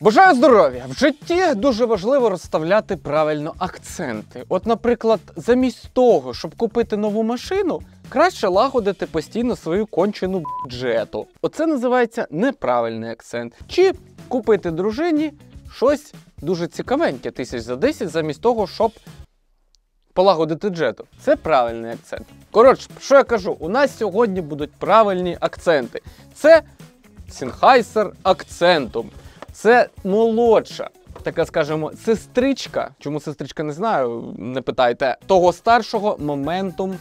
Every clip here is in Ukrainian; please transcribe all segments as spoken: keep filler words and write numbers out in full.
Бажаю здоров'я! В житті дуже важливо розставляти правильно акценти. От, наприклад, замість того, щоб купити нову машину, краще лагодити постійно свою кончену бджету. Оце називається неправильний акцент. Чи купити дружині щось дуже цікавеньке тисяч за десять, замість того, щоб полагодити джету. Це правильний акцент. Коротше, що я кажу, у нас сьогодні будуть правильні акценти. Це Sennheiser Accentum. Це молодша, така, скажімо, сестричка, чому сестричка, не знаю, не питайте, того старшого Momentum,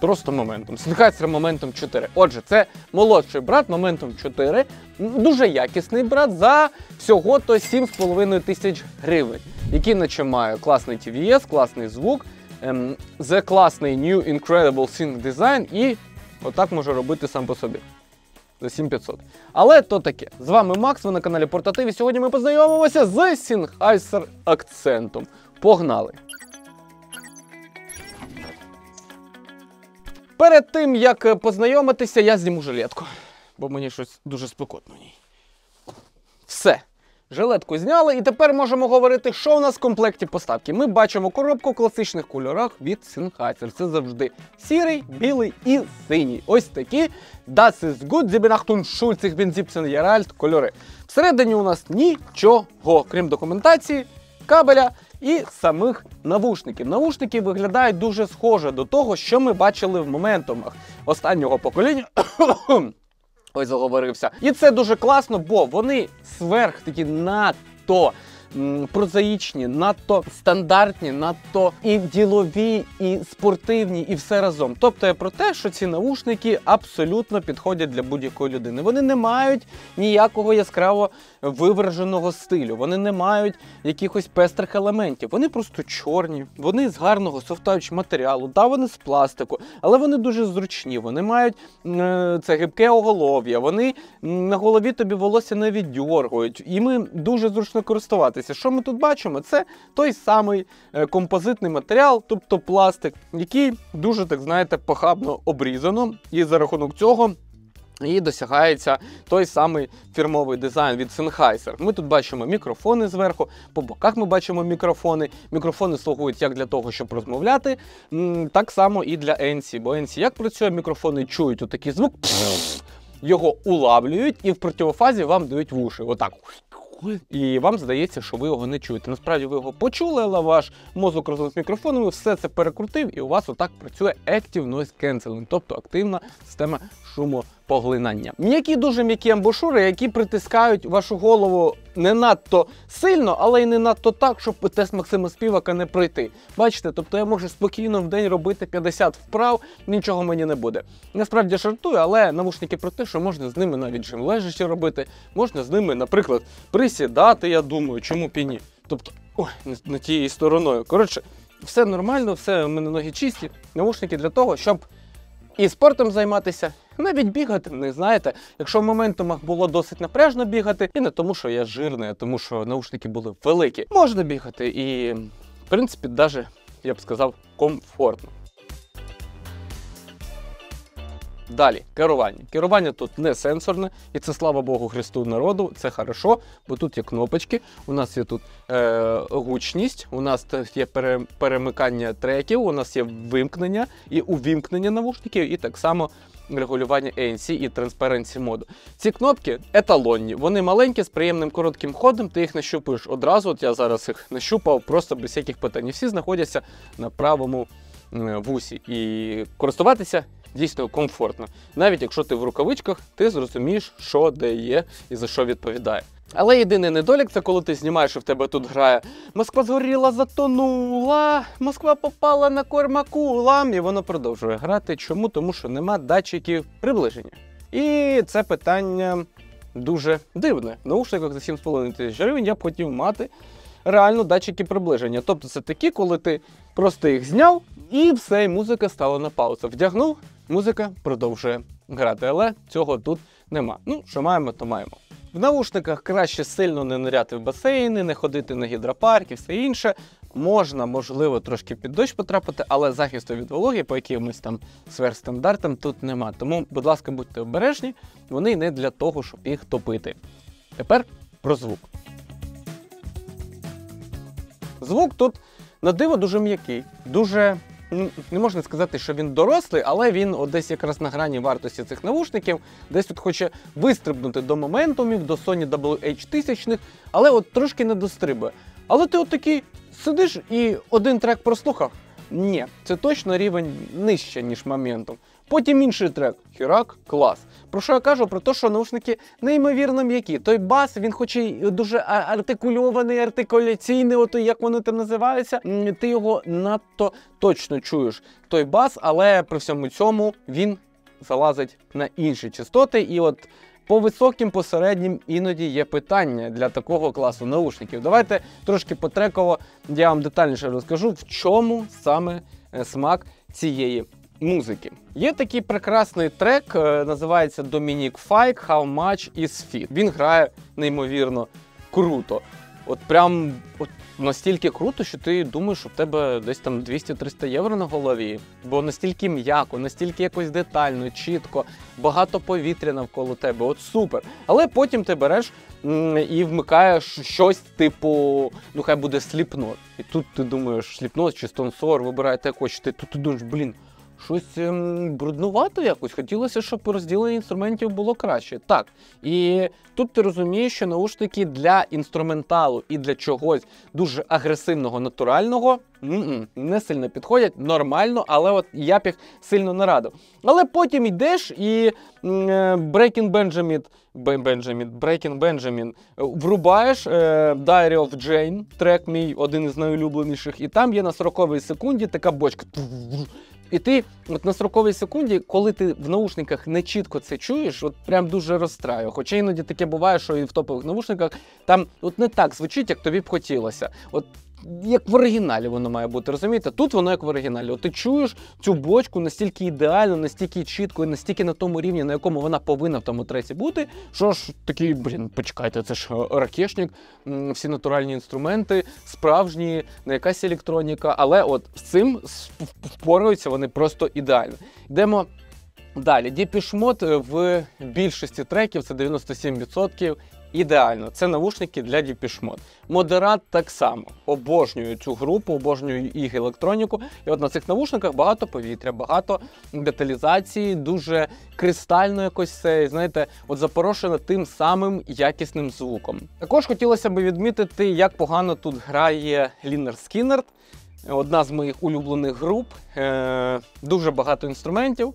просто Momentum, Sennheiser Momentum чотири. Отже, це молодший брат Momentum чотири, дуже якісний брат, за всього-то сім з половиною тисяч гривень, який наче має класний ті ві ес, класний звук, ем, за класний New Incredible Sync Design і отак може робити сам по собі. За сім тисяч п'ятсот. Але то таке. З вами Макс, ви на каналі Портативі. Сьогодні ми познайомимося з Sennheiser Accentum. Погнали! Перед тим, як познайомитися, я зніму жилетку. Бо мені щось дуже спекотно в ній. Все. Жилетку зняли і тепер можемо говорити, що в нас в комплекті поставки. Ми бачимо коробку в класичних кольорах від Sennheiser. Це завжди сірий, білий і синій. Ось такі Das ist gut, Sie benachtung Schulz, ich bin siebzehn Jahre alt кольори. Всередині у нас нічого, крім документації, кабеля і самих навушників. Навушники виглядають дуже схоже до того, що ми бачили в Momentum'ах останнього покоління. Ой, заговорився. І це дуже класно, бо вони сверх такі надто м, прозаїчні, надто стандартні, надто і ділові, і спортивні, і все разом. Тобто я про те, що ці навушники абсолютно підходять для будь-якої людини. Вони не мають ніякого яскраво вивраженого стилю, вони не мають якихось пестрих елементів. Вони просто чорні, вони з гарного софтауч матеріалу, да, вони з пластику, але вони дуже зручні, вони мають е це гибке оголов'я, вони на голові тобі волосся не віддьоргують, і ми дуже зручно користуватися. Що ми тут бачимо? Це той самий е композитний матеріал, тобто пластик, який дуже, так знаєте, похабно обрізано, і за рахунок цього і досягається той самий фірмовий дизайн від Sennheiser. Ми тут бачимо мікрофони зверху, по боках ми бачимо мікрофони. Мікрофони слугують як для того, щоб розмовляти, так само і для ен сі. Бо ен сі як працює? Мікрофони чують отакий звук, його улавлюють і в противофазі вам дають вуші. Отак. І вам здається, що ви його не чуєте. Насправді ви його почули, але ваш мозок разом з мікрофонами все це перекрутив, і у вас отак працює Active Noise Cancelling, тобто активна система шумопоглинання. М'які, дуже м'які амбушури, які притискають вашу голову не надто сильно, але й не надто так, щоб тест Максима Співака не пройти. Бачите, тобто я можу спокійно в день робити п'ятдесят вправ, нічого мені не буде. Насправді жартую, але навушники про те, що можна з ними навіть жим лежачи робити, можна з ними, наприклад, присідати, я думаю, чому б і ні. Тобто, ой, не тією стороною. Коротше, все нормально, все, у мене ноги чисті. Навушники для того, щоб і спортом займатися, навіть бігати, не знаєте, якщо в Momentum'ах було досить напряжно бігати, і не тому, що я жирний, а тому, що навушники були великі. Можна бігати і, в принципі, навіть, я б сказав, комфортно. Далі, керування. Керування тут не сенсорне, і це, слава Богу, Христу народу, це хорошо, бо тут є кнопочки, у нас є тут е гучність, у нас є пере перемикання треків, у нас є вимкнення і увімкнення навушників, і так само регулювання ей ен сі і Transparency моду. Ці кнопки еталонні, вони маленькі, з приємним коротким ходом, ти їх нащупуєш одразу, от я зараз їх нащупав, просто без всяких питань. І всі знаходяться на правому вусі, і користуватися дійсно комфортно. Навіть якщо ти в рукавичках, ти зрозумієш, що де є і за що відповідає. Але єдиний недолік, це коли ти знімаєш, і в тебе тут грає «Москва згоріла, затонула, Москва попала на кормакулам», і воно продовжує грати. Чому? Тому що нема датчиків приближення. І це питання дуже дивне. В наушниках за сім з половиною тисяч гривень я б хотів мати реально датчики приближення. Тобто це такі, коли ти просто їх зняв, і все, і музика стала на паузу. Вдягнув, музика продовжує грати, але цього тут нема. Ну, що маємо, то маємо. В навушниках краще сильно не ниряти в басейни, не ходити на гідропарк і все інше. Можна, можливо, трошки під дощ потрапити, але захисту від вологи по якимось там сверхстандартам тут нема. Тому, будь ласка, будьте обережні, вони не для того, щоб їх топити. Тепер про звук. Звук тут, на диво, дуже м'який, дуже... Не можна сказати, що він дорослий, але він от десь якраз на грані вартості цих навушників, десь тут хоче вистрибнути до моментумів, до Sony дабл ю ейч тисячних, але от трошки не дострибує. Але ти от такий сидиш і один трек прослухав? Ні, це точно рівень нижче, ніж моментум. Потім інший трек. Хірак, клас. Про що я кажу? Про те, що наушники неймовірно м'які. Той бас, він хоч і дуже артикульований, артикуляційний, ото як вони там називаються, ти його надто точно чуєш. Той бас, але при всьому цьому він залазить на інші частоти. І от по високим, по середнім іноді є питання для такого класу наушників. Давайте трошки потреково я вам детальніше розкажу, в чому саме смак цієї музики. Є такий прекрасний трек, називається Dominic Fike How Much Is Fit. Він грає неймовірно круто. От прям от настільки круто, що ти думаєш, що в тебе десь там двісті-триста євро на голові. Бо настільки м'яко, настільки якось детально, чітко, багато повітря навколо тебе. От супер. Але потім ти береш і вмикаєш щось типу, ну хай буде Slipknot. І тут ти думаєш, Slipknot чи Stone Sour, вибираєте якось, ти тут ти думаєш, блін, щось ем, бруднувато якось, хотілося, щоб розділення інструментів було краще. Так, і тут ти розумієш, що наушники для інструменталу і для чогось дуже агресивного, натурального м-м, не сильно підходять, нормально, але от я б їх сильно не радив. Але потім йдеш і м-м, Breaking Benjamin, Benjamin, Breaking Benjamin врубаєш е, Diary of Jane, трек мій, один із найулюбленіших, і там є на сороковій секунді така бочка. І ти от на сороковій секунді, коли ти в наушниках не чітко це чуєш, от прям дуже розстраю. Хоча іноді таке буває, що і в топових наушниках там от не так звучить, як тобі б хотілося. От як в оригіналі воно має бути, розумієте? Тут воно як в оригіналі. От ти чуєш цю бочку настільки ідеально, настільки чітко і настільки на тому рівні, на якому вона повинна в тому треці бути, що ж такий, блін, почекайте, це ж ракешник, всі натуральні інструменти, справжні, не якась електроніка, але от з цим впораються вони просто ідеально. Йдемо далі. Depeche Mode в більшості треків, це дев'яносто сім відсотків, ідеально, це навушники для Depeche Mode. Moderat так само. Обожнюю цю групу, обожнюю їх електроніку. І от на цих навушниках багато повітря, багато деталізації, дуже кристально якось це, знаєте, от запорошено тим самим якісним звуком. Також хотілося б відмітити, як погано тут грає Lynyrd Skynyrd. Одна з моїх улюблених груп. Е- дуже багато інструментів,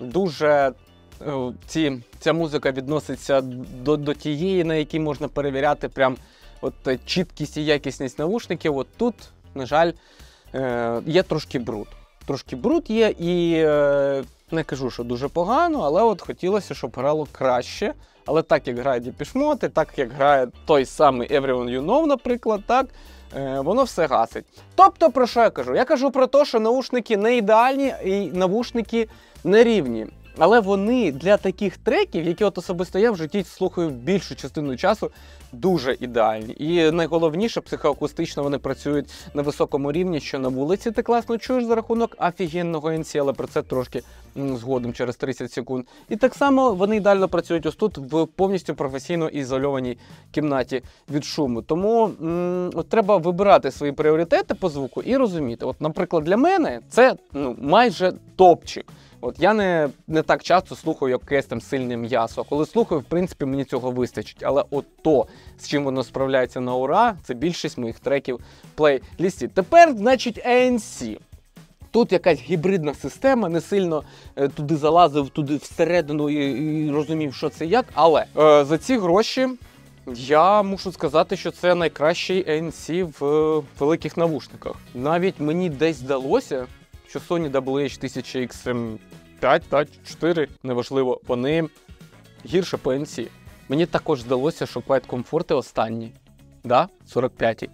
дуже... Ці, ця музика відноситься до, до тієї, на якій можна перевіряти прям от чіткість і якісність навушників. От тут, на жаль, е, є трошки бруд. Трошки бруд є і е, не кажу, що дуже погано, але от хотілося, щоб грало краще. Але так, як грає Depeche Mode, так, як грає той самий Everyone You Know, наприклад, так, е, воно все гасить. Тобто, про що я кажу? Я кажу про те, що навушники не ідеальні і навушники не рівні. Але вони для таких треків, які от особисто я в житті слухаю більшу частину часу, дуже ідеальні. І найголовніше, психоакустично вони працюють на високому рівні, що на вулиці ти класно чуєш за рахунок офігенного ен сі, але про це трошки згодом, через тридцять секунд. І так само вони ідеально працюють ось тут, в повністю професійно ізольованій кімнаті від шуму. Тому м от треба вибирати свої пріоритети по звуку і розуміти. От, наприклад, для мене це ну, майже топчик. От я не, не так часто слухаю якесь там сильне м'ясо, а коли слухаю, в принципі, мені цього вистачить. Але от то, з чим воно справляється на ура, це більшість моїх треків в плейлісті. Тепер, значить, ей ен сі. Тут якась гібридна система, не сильно е, туди залазив, туди всередину і, і розумів, що це як, але е, за ці гроші я мушу сказати, що це найкращий ей ен сі в е, великих навушниках. Навіть мені десь здалося, що Sony дабл ю ейч тисяча ікс п'ять, чотири, неважливо, вони гірше по ен сі. Мені також здалося, що Quiet Comfort останні, да? сорок п'ятий.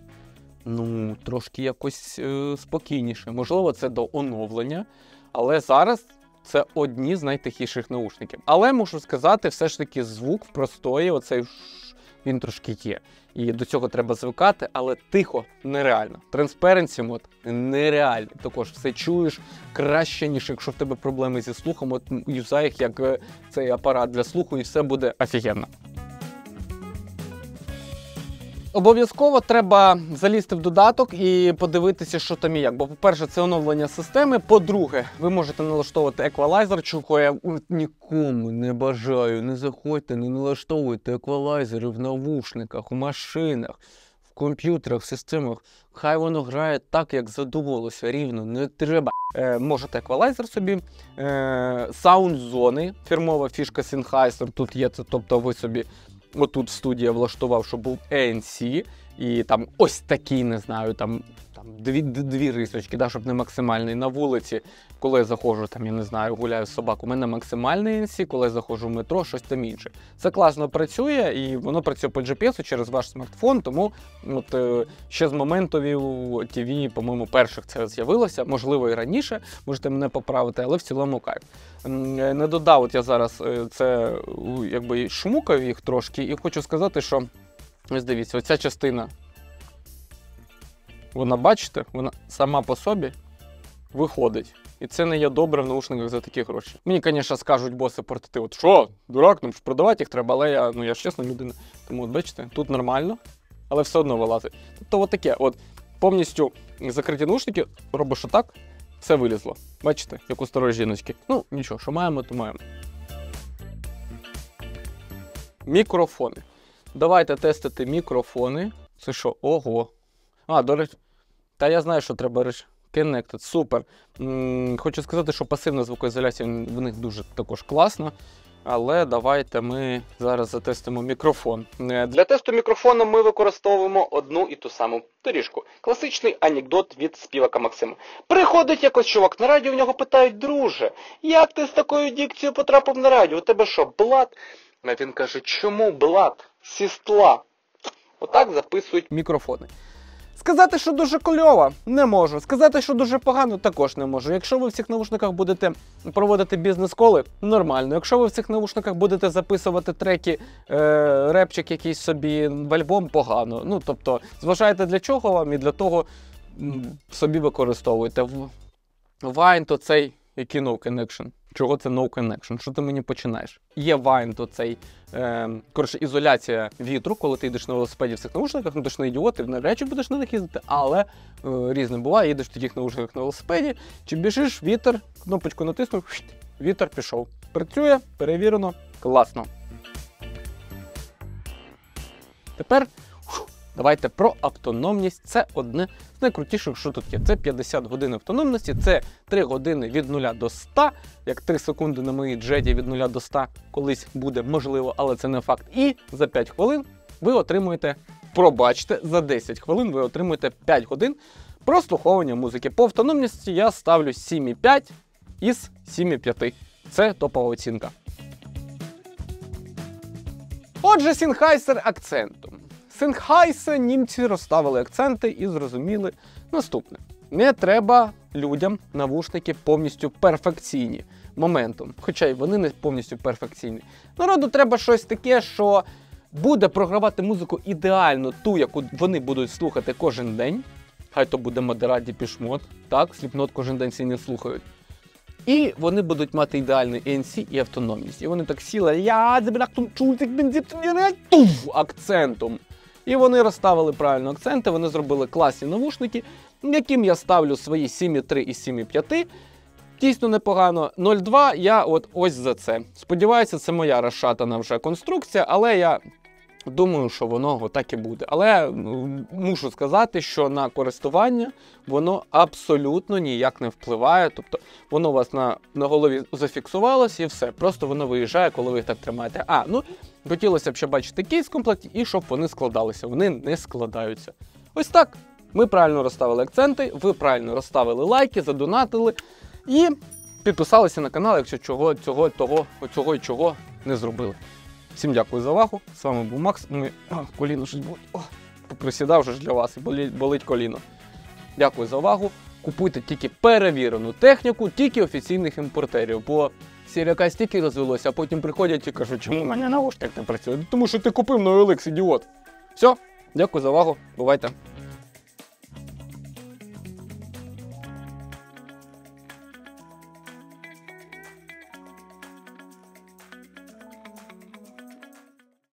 Ну, трошки якось е, спокійніше. Можливо, це до оновлення, але зараз це одні з найтихіших наушників. Але, мушу сказати, все ж таки звук в простої, оцей він трошки є. І до цього треба звикати, але тихо нереально. Transparency мод нереально. Також все чуєш краще, ніж якщо в тебе проблеми зі слухом. От юзай їх як цей апарат для слуху і все буде офігенно. Обов'язково треба залізти в додаток і подивитися, що там і як. Бо, по-перше, це оновлення системи. По-друге, ви можете налаштовувати еквалайзер, чого я нікому не бажаю. Не заходьте, не налаштовуйте еквалайзери в навушниках, у машинах, в комп'ютерах, в системах. Хай воно грає так, як задумувалося, рівно, не треба. Е, можете еквалайзер собі, е, саунд-зони, фірмова фішка Sennheiser, тут є це, тобто ви собі отут студія влаштував, що був ей ен сі, і там ось такі, не знаю, там, там дві, дві рисочки, да, щоб не максимальний. На вулиці, коли я заходжу, там, я не знаю, гуляю з собакою, у мене максимальний ей ен сі, коли я заходжу в метро, щось там інше. Це класно працює, і воно працює по джі пі ес через ваш смартфон, тому от, е, ще з Momentum ті ві, по-моєму, перших це з'явилося, можливо, і раніше, можете мене поправити, але в цілому кайф. Не додав, от я зараз це, якби, шмукаю їх трошки, і хочу сказати, що ось дивіться, оця частина, вона, бачите, вона сама по собі виходить. І це не є добре в наушниках за такі гроші. Мені, звісно, скажуть боси портативи, от що, дурак, нам ж продавати їх треба, але я, ну, я ж чесна людина. Тому, от, бачите, тут нормально, але все одно вилазить. Тобто от таке, от, повністю закриті наушники, робиш отак, все вилізло. Бачите, як у старої жіночки. Ну, нічого, що маємо, то маємо. Мікрофони. Давайте тестити мікрофони. Це що? Ого. А, до речі. Та я знаю, що треба речі. Connected. Супер. М -м, хочу сказати, що пасивна звукоізоляція в них дуже також класна. Але давайте ми зараз затестимо мікрофон. Для тесту мікрофона ми використовуємо одну і ту саму доріжку. Класичний анекдот від співака Максима. Приходить якось чувак на радіо, в нього питають: друже, як ти з такою дикцією потрапив на радіо? У тебе що, блат? А він каже: чому блат? Сістла. Отак записують мікрофони. Сказати, що дуже кльово, не можу. Сказати, що дуже погано, також не можу. Якщо ви в цих навушниках будете проводити бізнес-коли, нормально. Якщо ви в цих навушниках будете записувати треки, е, репчик якийсь собі в альбом, погано. Ну, тобто, зважайте, для чого вам, і для того собі використовуйте. Вайн то цей, який no connection. Чого це no connection? Що ти мені починаєш? Є вайн, то цей, е, коротше, ізоляція вітру, коли ти йдеш на велосипеді в цих наушниках, ну ти ж не ідіот, ти на речі будеш на них їздити, але е, різне буває, їдеш в таких наушниках на велосипеді, чи біжиш, вітер, кнопочку натиснув, вітер пішов. Працює, перевірено, класно. Тепер давайте про автономність. Це одне з найкрутіших, що тут є. Це п'ятдесят годин автономності, це три години від нуля до ста, як три секунди на моїй джеді від нуля до ста колись буде, можливо, але це не факт. І за п'ять хвилин ви отримуєте, пробачте, за десять хвилин ви отримуєте п'ять годин прослуховування музики. По автономності я ставлю сім і п'ять із семи і п'яти. Це топова оцінка. Отже, Sennheiser Accentum. Sennheiser німці розставили акценти і зрозуміли наступне. Не треба людям навушники повністю перфекційні моментом, хоча й вони не повністю перфекційні. Народу треба щось таке, що буде програвати музику ідеально ту, яку вони будуть слухати кожен день. Хай то буде Moderat, Depeche Mode, так, Slipknot кожен день всі не слухають. І вони будуть мати ідеальний ей ен сі і автономність. І вони так сіли, я збирактум чультик бензіптум акцентом. І вони розставили правильно акценти, вони зробили класні навушники, яким я ставлю свої сім і три і сім і п'ять. Дійсно непогано. нуль два я от ось за це. Сподіваюся, це моя розшатана вже конструкція, але я думаю, що воно так і буде. Але мушу сказати, що на користування воно абсолютно ніяк не впливає. Тобто воно у вас на, на голові зафіксувалось і все. Просто воно виїжджає, коли ви їх так тримаєте. А, ну, хотілося б ще бачити кейс в комплекті і щоб вони складалися. Вони не складаються. Ось так. Ми правильно розставили акценти, ви правильно розставили лайки, задонатили і підписалися на канал, якщо чого, цього, того, цього і чого не зробили. Всім дякую за увагу. З вами був Макс. Ми... О, коліно щось болить. О, присідав вже ж для вас і болить, болить коліно. Дякую за увагу. Купуйте тільки перевірену техніку, тільки офіційних імпортерів. Бо сіряка стільки розвелося, а потім приходять і кажуть, чому в мене наушник не працює? Тому що ти купив на О Л Ікс, ідіот. Все, дякую за увагу. Бувайте.